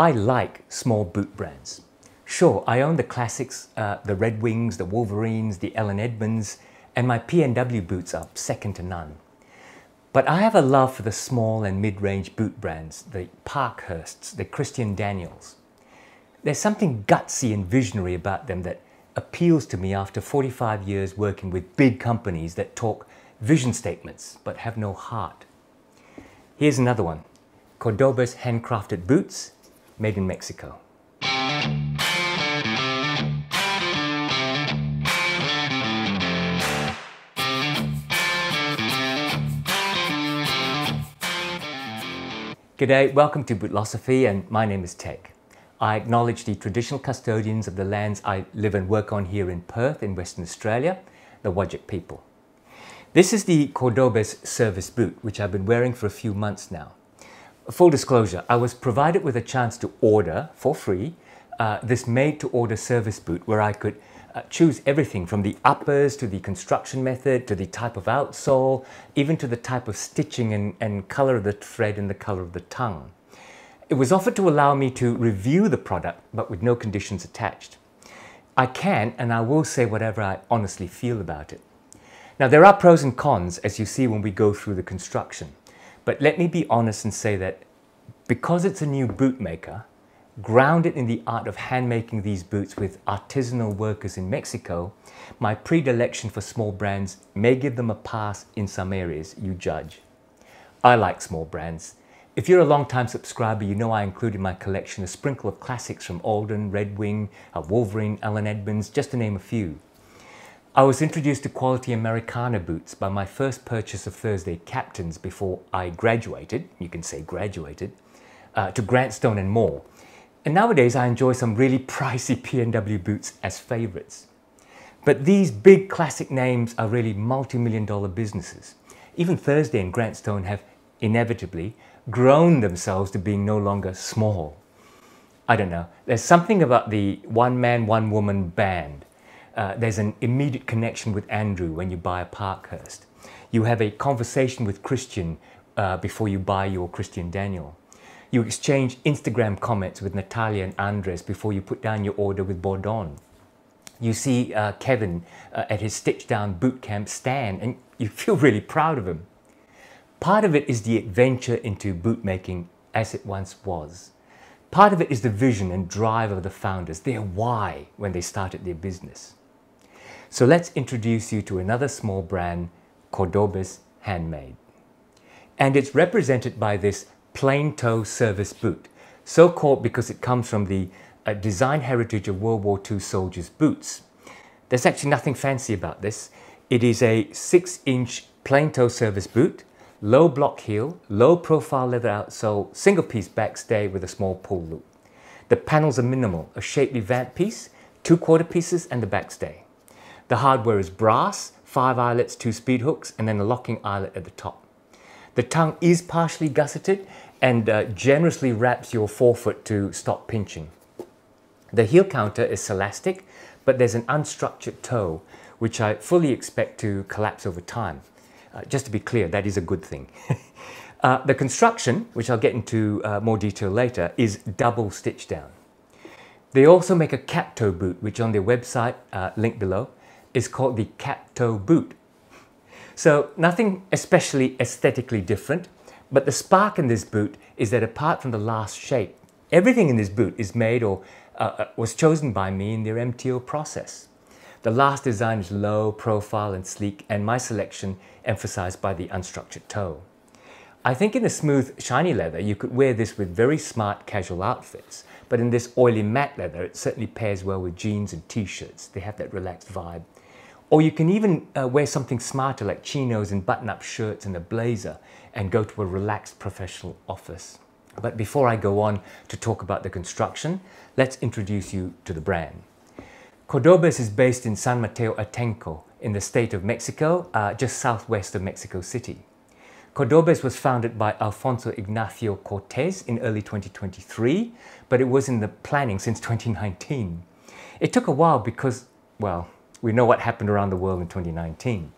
I like small boot brands. Sure, I own the classics, the Red Wings, the Wolverines, the Ellen Edmonds, and my P&W boots are second to none. But I have a love for the small and mid-range boot brands, the Parkhursts, the Christian Daniels. There's something gutsy and visionary about them that appeals to me after 45 years working with big companies that talk vision statements but have no heart. Here's another one, Cordobes handcrafted boots, made in Mexico. G'day, welcome to Bootlosophy, and my name is Tech. I acknowledge the traditional custodians of the lands I live and work on here in Perth in Western Australia, the Whadjuk people. This is the Cordobes service boot, which I've been wearing for a few months now. Full disclosure, I was provided with a chance to order, for free, this made-to-order service boot where I could choose everything from the uppers to the construction method to the type of outsole, even to the type of stitching and colour of the thread and the colour of the tongue. It was offered to allow me to review the product, but with no conditions attached. I can and I will say whatever I honestly feel about it. Now, there are pros and cons, as you see when we go through the construction. But let me be honest and say that because it's a new bootmaker, grounded in the art of handmaking these boots with artisanal workers in Mexico, my predilection for small brands may give them a pass in some areas, you judge. I like small brands. If you're a long-time subscriber, you know I include in my collection a sprinkle of classics from Alden, Red Wing, Wolverine, Allen Edmonds, just to name a few. I was introduced to quality Americana boots by my first purchase of Thursday Captains before I graduated, you can say graduated, to Grant Stone and more. And nowadays I enjoy some really pricey P&W boots as favourites. But these big classic names are really multi-million-dollar businesses. Even Thursday and Grant Stone have inevitably grown themselves to being no longer small. I don't know, there's something about the one-man, one-woman band. There's an immediate connection with Andrew when you buy a Parkhurst. You have a conversation with Christian before you buy your Christian Daniel. You exchange Instagram comments with Natalia and Andres before you put down your order with Bordon. You see Kevin at his Stitchdown boot camp stand and you feel really proud of him. Part of it is the adventure into bootmaking as it once was. Part of it is the vision and drive of the founders, their why when they started their business. So let's introduce you to another small brand, Cordobes Handmade. And it's represented by this plain toe service boot, so called because it comes from the design heritage of World War II soldiers' boots. There's actually nothing fancy about this. It is a 6-inch plain toe service boot, low block heel, low profile leather outsole, single piece backstay with a small pull loop. The panels are minimal, a shapely vamp piece, 2 quarter pieces and the backstay. The hardware is brass, 5 eyelets, 2 speed hooks, and then a locking eyelet at the top. The tongue is partially gusseted and generously wraps your forefoot to stop pinching. The heel counter is celastic, but there's an unstructured toe, which I fully expect to collapse over time. Just to be clear, that is a good thing. The construction, which I'll get into more detail later, is double stitch down. They also make a cap-toe boot, which on their website, link below, is called the cap-toe boot. So nothing especially aesthetically different, but the spark in this boot is that apart from the last shape, everything in this boot is made or was chosen by me in their MTO process. The last design is low, profile and sleek, and my selection emphasized by the unstructured toe. I think in a smooth, shiny leather, you could wear this with very smart casual outfits, but in this oily matte leather, it certainly pairs well with jeans and t-shirts. They have that relaxed vibe. Or you can even wear something smarter like chinos and button-up shirts and a blazer and go to a relaxed professional office. But before I go on to talk about the construction, let's introduce you to the brand. Cordobes is based in San Mateo Atenco in the state of Mexico, just southwest of Mexico City. Cordobes was founded by Alfonso Ignacio Cortez in early 2023, but it was in the planning since 2019. It took a while because, well, we know what happened around the world in 2019.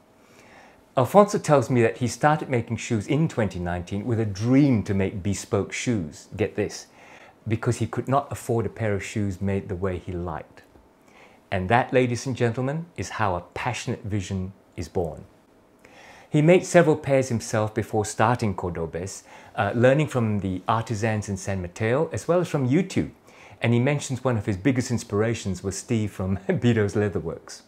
Alfonso tells me that he started making shoes in 2019 with a dream to make bespoke shoes, get this, because he could not afford a pair of shoes made the way he liked. And that, ladies and gentlemen, is how a passionate vision is born. He made several pairs himself before starting Cordobes, learning from the artisans in San Mateo as well as from YouTube. And he mentions one of his biggest inspirations was Steve from Bido's Leatherworks.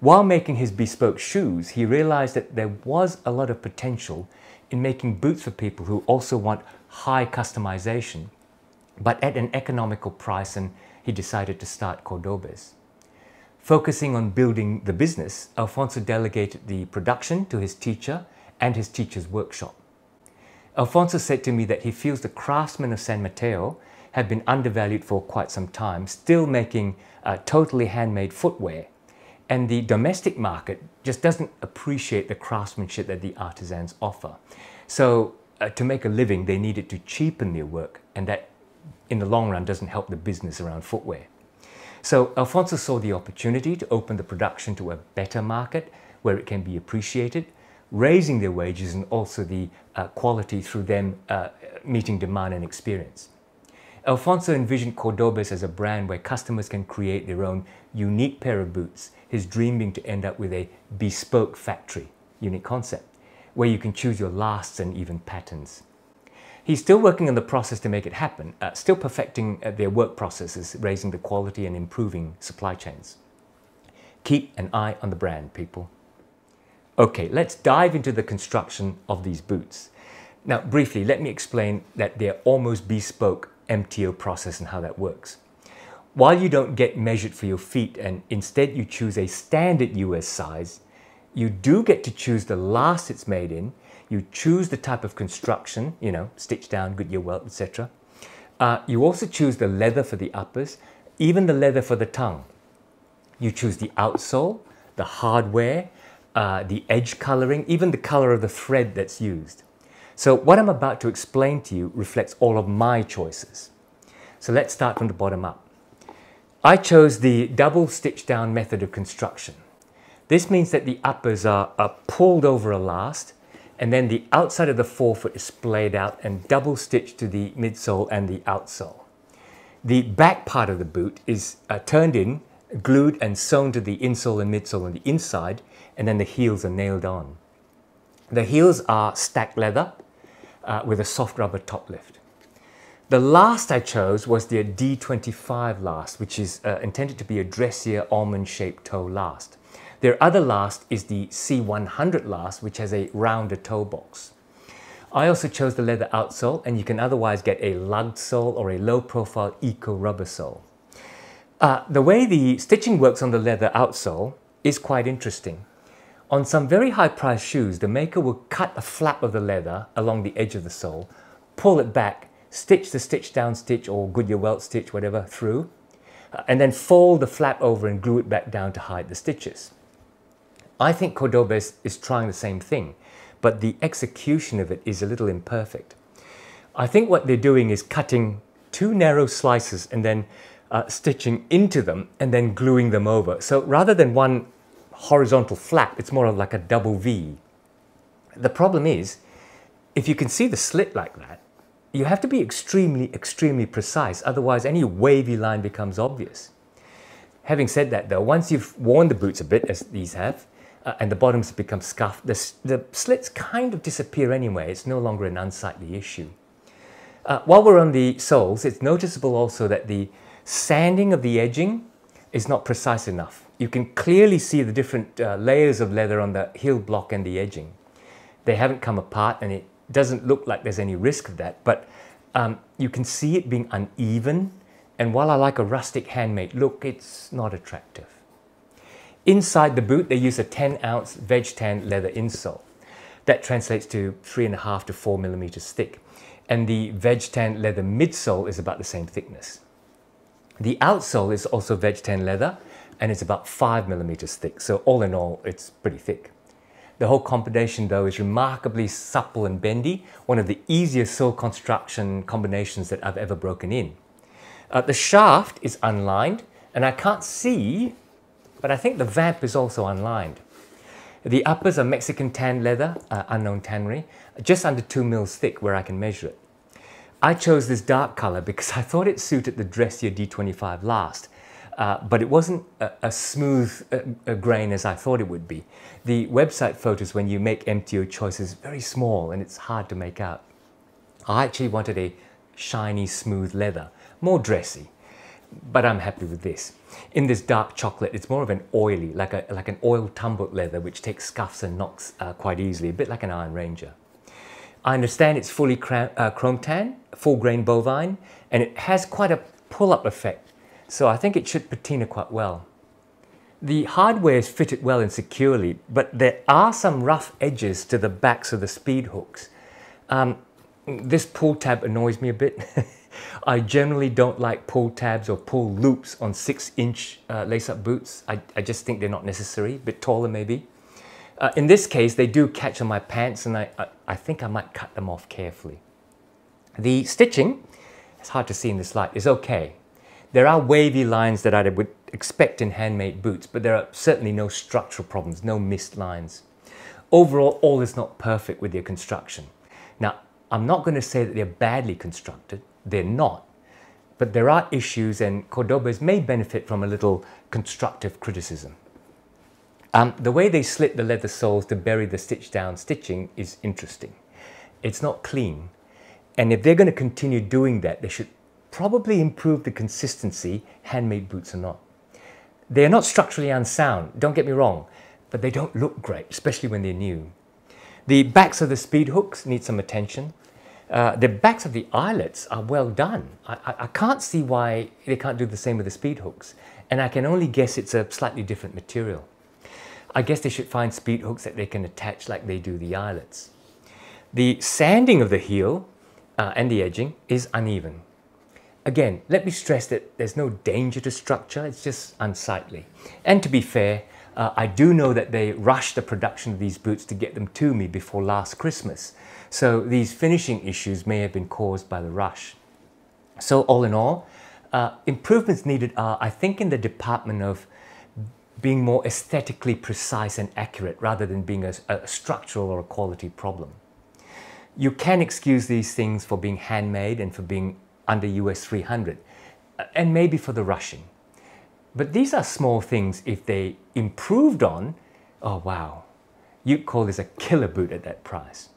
While making his bespoke shoes, he realized that there was a lot of potential in making boots for people who also want high customization, but at an economical price, and he decided to start Cordobes. Focusing on building the business, Alfonso delegated the production to his teacher and his teacher's workshop. Alfonso said to me that he feels the craftsmen of San Mateo have been undervalued for quite some time, still making totally handmade footwear, and the domestic market just doesn't appreciate the craftsmanship that the artisans offer. So to make a living, they needed to cheapen their work, and that in the long run doesn't help the business around footwear. So Alfonso saw the opportunity to open the production to a better market where it can be appreciated, raising their wages and also the quality through them meeting demand and experience. Alfonso envisioned Cordobes as a brand where customers can create their own unique pair of boots, his dream being to end up with a bespoke factory, unique concept, where you can choose your lasts and even patterns. He's still working on the process to make it happen, still perfecting their work processes, raising the quality and improving supply chains. Keep an eye on the brand, people. Okay, let's dive into the construction of these boots. Now, briefly, let me explain that they're almost bespoke MTO process and how that works. While you don't get measured for your feet and instead you choose a standard US size, you do get to choose the last it's made in. You choose the type of construction, you know, Stitchdown, Goodyear Welt, etc. You also choose the leather for the uppers, even the leather for the tongue. You choose the outsole, the hardware, the edge coloring, even the color of the thread that's used. So what I'm about to explain to you reflects all of my choices. So let's start from the bottom up. I chose the double stitch-down method of construction. This means that the uppers are pulled over a last, and then the outside of the forefoot is splayed out and double stitched to the midsole and the outsole. The back part of the boot is turned in, glued and sewn to the insole and midsole on the inside, and then the heels are nailed on. The heels are stacked leather with a soft rubber top lift. The last I chose was the D25 last, which is intended to be a dressier almond-shaped toe last. Their other last is the C100 last, which has a rounder toe box. I also chose the leather outsole, and you can otherwise get a lugged sole or a low-profile eco-rubber sole. The way the stitching works on the leather outsole is quite interesting. On some very high-priced shoes, the maker will cut a flap of the leather along the edge of the sole, pull it back, stitch the stitch-down stitch or Goodyear Welt stitch, whatever, through, and then fold the flap over and glue it back down to hide the stitches. I think Cordobes is trying the same thing, but the execution of it is a little imperfect. I think what they're doing is cutting two narrow slices and then stitching into them and then gluing them over. So rather than one horizontal flap, it's more of like a double V. The problem is, if you can see the slit like that, you have to be extremely precise, otherwise any wavy line becomes obvious. Having said that though, once you've worn the boots a bit, as these have, and the bottoms become scuffed, the slits kind of disappear anyway. It's no longer an unsightly issue. While we're on the soles, it's noticeable also that the sanding of the edging is not precise enough. You can clearly see the different layers of leather on the heel block and the edging. They haven't come apart and it doesn't look like there's any risk of that, but you can see it being uneven, and while I like a rustic handmade look, it's not attractive. Inside the boot, they use a 10-ounce veg tan leather insole. That translates to 3.5 to 4 millimeters thick, and the veg tan leather midsole is about the same thickness. The outsole is also veg tan leather, and it's about 5 millimeters thick, so all in all, it's pretty thick. The whole combination though is remarkably supple and bendy, one of the easiest sole construction combinations that I've ever broken in. The shaft is unlined, and I can't see, but I think the vamp is also unlined. The uppers are Mexican tan leather, unknown tannery, just under 2 mils thick where I can measure it. I chose this dark color because I thought it suited the dressier D25 last, but it wasn't a smooth a grain as I thought it would be. The website photos when you make MTO choices very small and it's hard to make out. I actually wanted a shiny, smooth leather, more dressy, but I'm happy with this. In this dark chocolate, it's more of an oily, like an oil tumbled leather, which takes scuffs and knocks quite easily, a bit like an Iron Ranger. I understand it's fully chrome tan, full grain bovine, and it has quite a pull-up effect, so I think it should patina quite well. The hardware is fitted well and securely, but there are some rough edges to the backs of the speed hooks. This pull tab annoys me a bit. I generally don't like pull tabs or pull loops on 6-inch lace-up boots. I just think they're not necessary, a bit taller maybe. In this case, they do catch on my pants, and I think I might cut them off carefully. The stitching, it's hard to see in this light, is okay. There are wavy lines that I would expect in handmade boots, but there are certainly no structural problems, no missed lines. Overall, all is not perfect with their construction. Now, I'm not going to say that they're badly constructed, they're not, but there are issues, and Cordobes may benefit from a little constructive criticism. The way they slit the leather soles to bury the Stitchdown stitching is interesting. It's not clean, and if they're going to continue doing that, they should probably improve the consistency, handmade boots or not. They're not structurally unsound, don't get me wrong, but they don't look great, especially when they're new. The backs of the speed hooks need some attention. The backs of the eyelets are well done. I can't see why they can't do the same with the speed hooks, and I can only guess it's a slightly different material. I guess they should find speed hooks that they can attach like they do the eyelets. The sanding of the heel and the edging is uneven. Again, let me stress that there's no danger to structure, it's just unsightly. And to be fair, I do know that they rushed the production of these boots to get them to me before last Christmas, so these finishing issues may have been caused by the rush. So all in all, improvements needed are, I think, in the department of being more aesthetically precise and accurate rather than being a structural or a quality problem. You can excuse these things for being handmade and for being under US 300 and maybe for the rushing. But these are small things if they improved on, oh wow, you'd call this a killer boot at that price.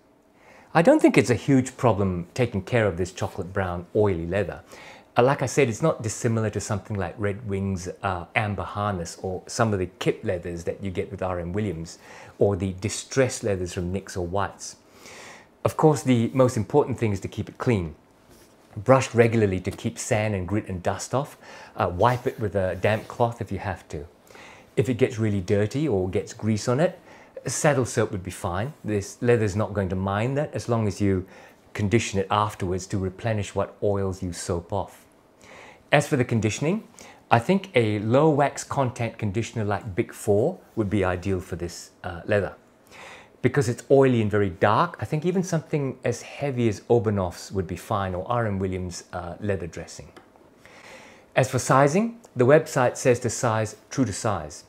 I don't think it's a huge problem taking care of this chocolate brown oily leather. Like I said, it's not dissimilar to something like Red Wing's amber harness or some of the Kip leathers that you get with R.M. Williams or the distressed leathers from Nicks or Whites. Of course, the most important thing is to keep it clean. Brush regularly to keep sand and grit and dust off. Wipe it with a damp cloth if you have to. If it gets really dirty or gets grease on it, saddle soap would be fine. This leather's not going to mind that as long as you condition it afterwards to replenish what oils you soap off. As for the conditioning, I think a low wax content conditioner like Bick 4 would be ideal for this leather. Because it's oily and very dark, I think even something as heavy as Obanoff's would be fine, or R.M. Williams leather dressing. As for sizing, the website says to size true to size.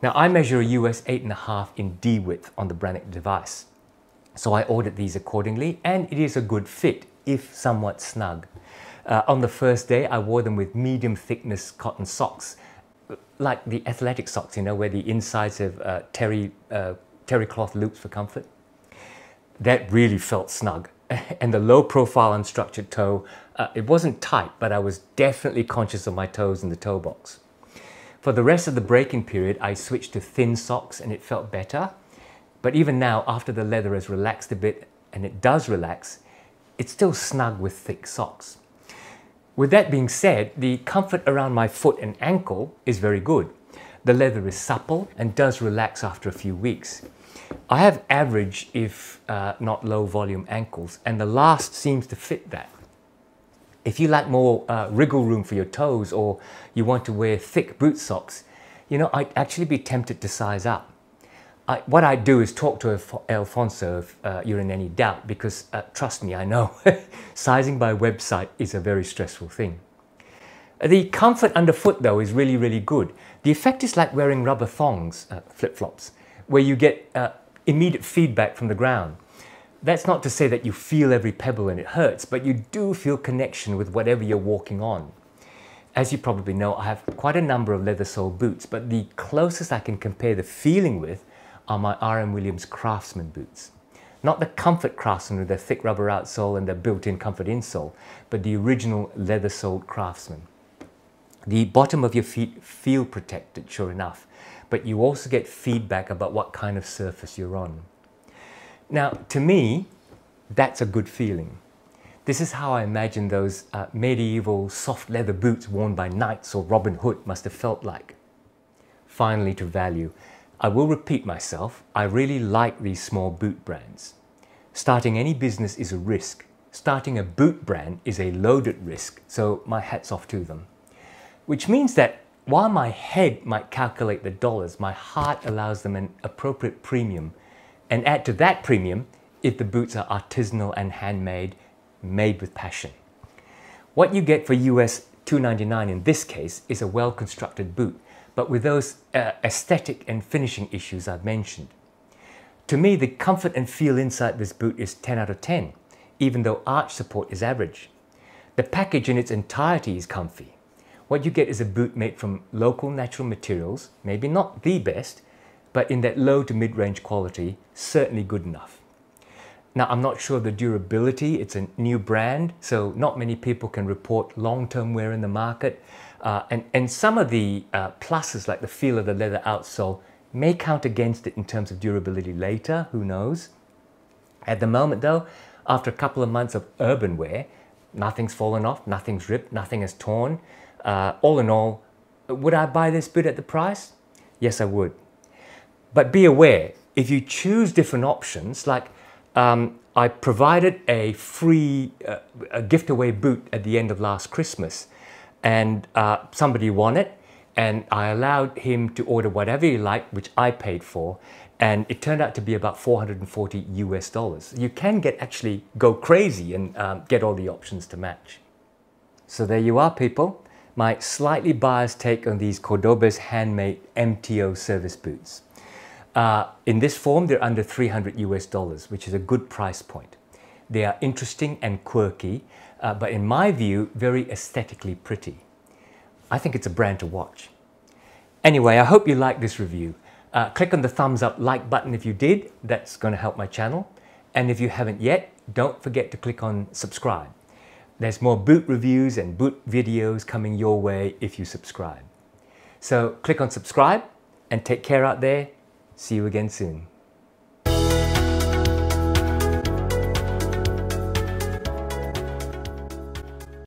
Now I measure a US 8.5 in D width on the Brannock device. So I ordered these accordingly, and it is a good fit, if somewhat snug. On the first day, I wore them with medium thickness cotton socks, like the athletic socks, you know, where the insides have terry cloth loops for comfort. That really felt snug. And the low profile unstructured toe, it wasn't tight, but I was definitely conscious of my toes in the toe box. For the rest of the break-in period, I switched to thin socks and it felt better. But even now, after the leather has relaxed a bit, and it does relax, it's still snug with thick socks. With that being said, the comfort around my foot and ankle is very good. The leather is supple and does relax after a few weeks. I have average, if not low volume ankles, and the last seems to fit that. If you like more wriggle room for your toes, or you want to wear thick boot socks, you know, I'd actually be tempted to size up. What I do is talk to Alfonso if you're in any doubt, because trust me, I know, sizing by website is a very stressful thing. The comfort underfoot though is really, really good. The effect is like wearing rubber thongs, flip-flops, where you get immediate feedback from the ground. That's not to say that you feel every pebble and it hurts, but you do feel connection with whatever you're walking on. As you probably know, I have quite a number of leather sole boots, but the closest I can compare the feeling with are my R.M. Williams Craftsman boots. Not the Comfort Craftsman with their thick rubber outsole and their built-in comfort insole, but the original leather-soled Craftsman. The bottom of your feet feel protected, sure enough, but you also get feedback about what kind of surface you're on. Now, to me, that's a good feeling. This is how I imagine those medieval soft leather boots worn by knights or Robin Hood must have felt like. Finally, to value. I will repeat myself, I really like these small boot brands. Starting any business is a risk. Starting a boot brand is a loaded risk, so my hat's off to them. Which means that while my head might calculate the dollars, my heart allows them an appropriate premium. And add to that premium if the boots are artisanal and handmade, made with passion. What you get for US $2.99 in this case is a well-constructed boot, but with those aesthetic and finishing issues I've mentioned. To me, the comfort and feel inside this boot is 10 out of 10, even though arch support is average. The package in its entirety is comfy. What you get is a boot made from local natural materials, maybe not the best, but in that low to mid-range quality, certainly good enough. Now, I'm not sure of the durability. It's a new brand, so not many people can report long-term wear in the market. And some of the pluses, like the feel of the leather outsole, may count against it in terms of durability later, who knows? At the moment though, after a couple of months of urban wear, nothing's fallen off, nothing's ripped, nothing has torn. All in all, would I buy this boot at the price? Yes, I would. But be aware, if you choose different options, like I provided a free gift-away boot at the end of last Christmas, and somebody won it, and I allowed him to order whatever he liked, which I paid for, and it turned out to be about $440 US. You can actually go crazy and get all the options to match. So there you are, people. My slightly biased take on these Cordobes Handmade MTO service boots. In this form, they're under $300 US, which is a good price point. They are interesting and quirky, but in my view, very aesthetically pretty. I think it's a brand to watch. Anyway, I hope you like this review. Click on the thumbs up like button if you did. That's going to help my channel. And if you haven't yet, don't forget to click on subscribe. There's more boot reviews and boot videos coming your way if you subscribe. So click on subscribe and take care out there. See you again soon.